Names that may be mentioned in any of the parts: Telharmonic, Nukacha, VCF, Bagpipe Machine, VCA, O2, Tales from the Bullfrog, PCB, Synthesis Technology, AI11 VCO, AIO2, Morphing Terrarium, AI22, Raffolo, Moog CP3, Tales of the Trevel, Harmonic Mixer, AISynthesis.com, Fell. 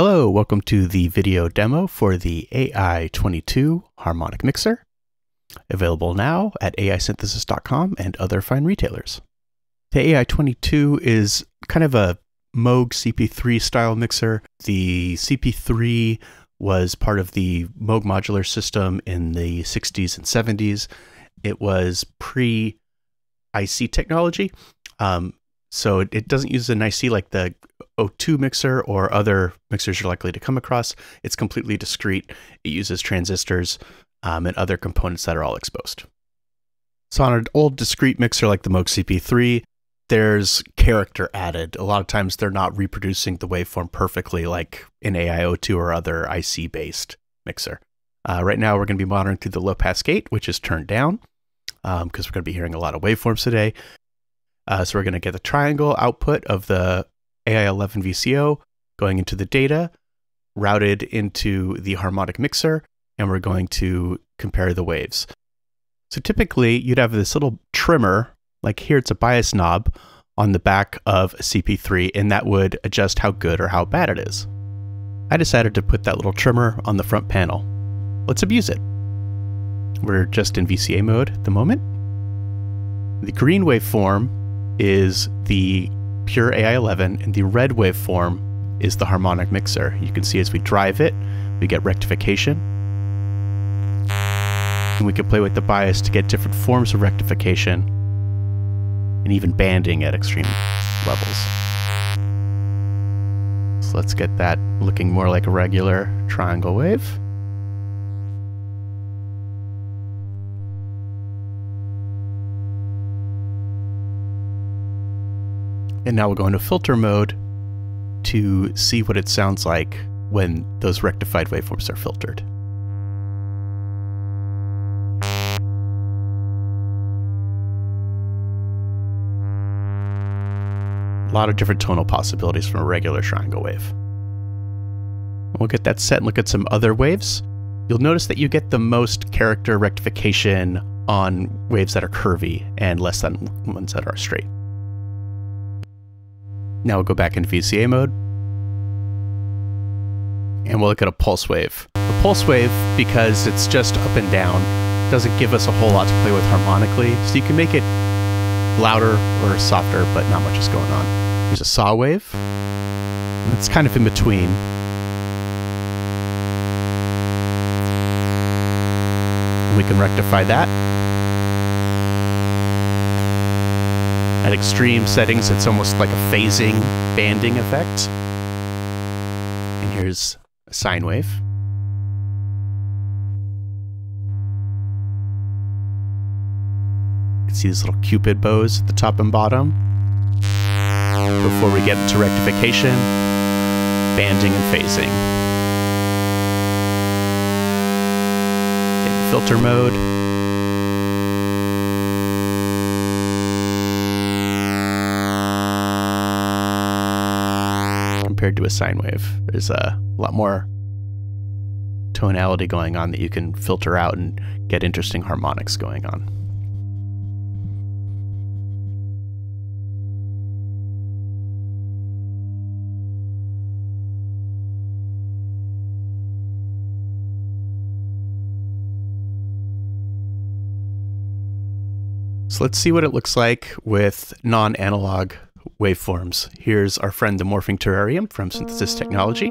Hello, welcome to the video demo for the AI22 harmonic mixer, available now at AISynthesis.com and other fine retailers. The AI22 is kind of a Moog CP3 style mixer. The CP3 was part of the Moog modular system in the 60s and 70s. It was pre-IC technology, so it doesn't use an IC like the O2 mixer or other mixers you're likely to come across. It's completely discrete. It uses transistors and other components that are all exposed. So on an old discrete mixer like the Moog CP3, there's character added. A lot of times they're not reproducing the waveform perfectly like an AIO2 or other IC-based mixer. Right now we're going to be monitoring through the low-pass gate, which is turned down because we're going to be hearing a lot of waveforms today. So we're going to get the triangle output of the AI11 VCO going into the data, routed into the harmonic mixer, and we're going to compare the waves. So typically you'd have this little trimmer, like here it's a bias knob on the back of a CP3, and that would adjust how good or how bad it is. I decided to put that little trimmer on the front panel. Let's abuse it. We're just in VCA mode at the moment. The green waveform is the pure AI11, and the red waveform is the harmonic mixer. You can see as we drive it, we get rectification. And we can play with the bias to get different forms of rectification and even banding at extreme levels. So let's get that looking more like a regular triangle wave. And now we'll go into filter mode to see what it sounds like when those rectified waveforms are filtered. A lot of different tonal possibilities from a regular triangle wave. We'll get that set and look at some other waves. You'll notice that you get the most character rectification on waves that are curvy and less than ones that are straight. Now we'll go back into VCA mode, and we'll look at a pulse wave. A pulse wave, because it's just up and down, doesn't give us a whole lot to play with harmonically, so you can make it louder or softer, but not much is going on. Here's a saw wave. It's kind of in between. We can rectify that. At extreme settings, it's almost like a phasing, banding effect. And here's a sine wave. You can see these little cupid bows at the top and bottom before we get into rectification, banding, and phasing. In filter mode. Compared to a sine wave, there's a lot more tonality going on that you can filter out and get interesting harmonics going on. So let's see what it looks like with non-analog waveforms. Here's our friend the Morphing Terrarium from Synthesis Technology.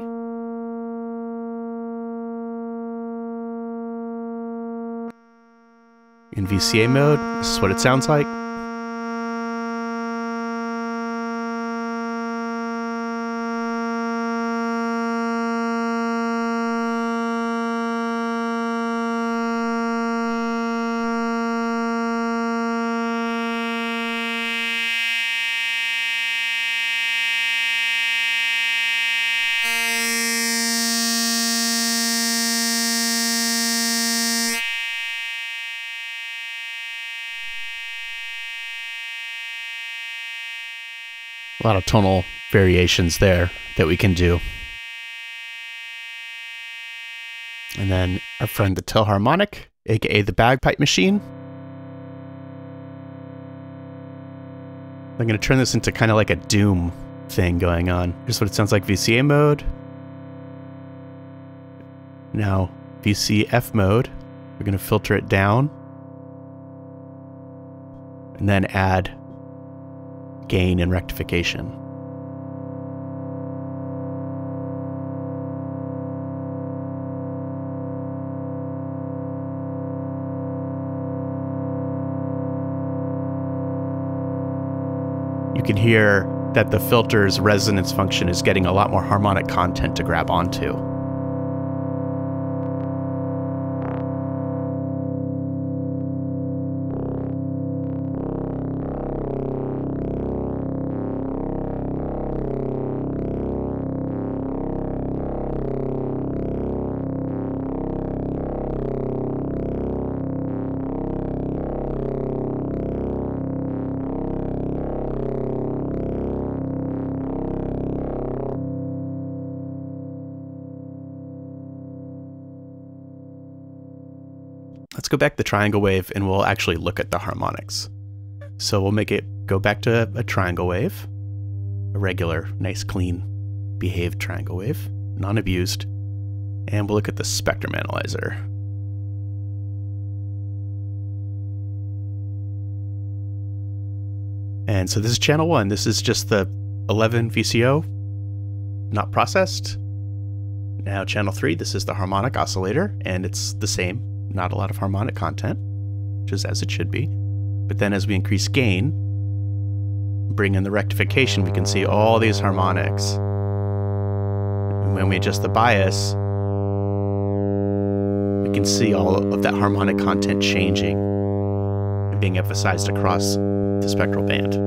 In VCA mode, this is what it sounds like. A lot of tonal variations there that we can do. And then our friend the Telharmonic, aka the Bagpipe Machine. I'm going to turn this into kind of like a doom thing going on. Here's what it sounds like VCA mode. Now VCF mode, we're going to filter it down and then add gain and rectification. You can hear that the filter's resonance function is getting a lot more harmonic content to grab onto. Let's go back to the triangle wave and we'll actually look at the harmonics. So we'll make it go back to a triangle wave, a regular, nice, clean, behaved triangle wave, non-abused. And we'll look at the spectrum analyzer. And so this is channel one. This is just the 11 VCO, not processed. Now channel three, this is the harmonic oscillator, and it's the same. Not a lot of harmonic content, just as it should be. But then as we increase gain, bring in the rectification, we can see all these harmonics. And when we adjust the bias, we can see all of that harmonic content changing and being emphasized across the spectral band.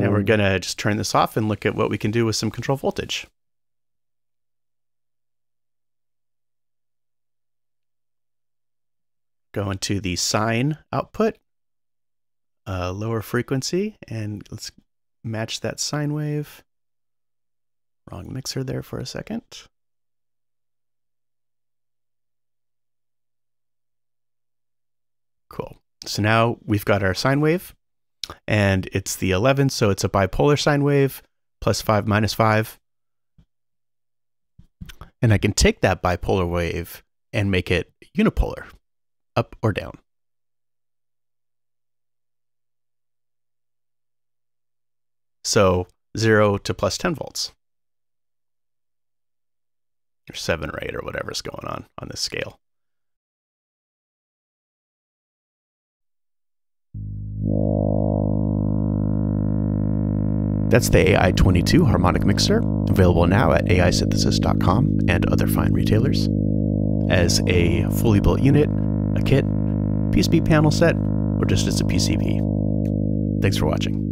Now we're going to just turn this off and look at what we can do with some control voltage. Go into the sine output, lower frequency, and let's match that sine wave. Wrong mixer there for a second. Cool. So now we've got our sine wave. And it's the 11, so it's a bipolar sine wave, plus 5, minus 5. And I can take that bipolar wave and make it unipolar, up or down. So 0 to plus 10 volts. Or 7 or 8 or whatever's going on this scale. That's the AI22 harmonic mixer, available now at AISynthesis.com and other fine retailers. As a fully built unit, a kit, PCB panel set, or just as a PCB. Thanks for watching.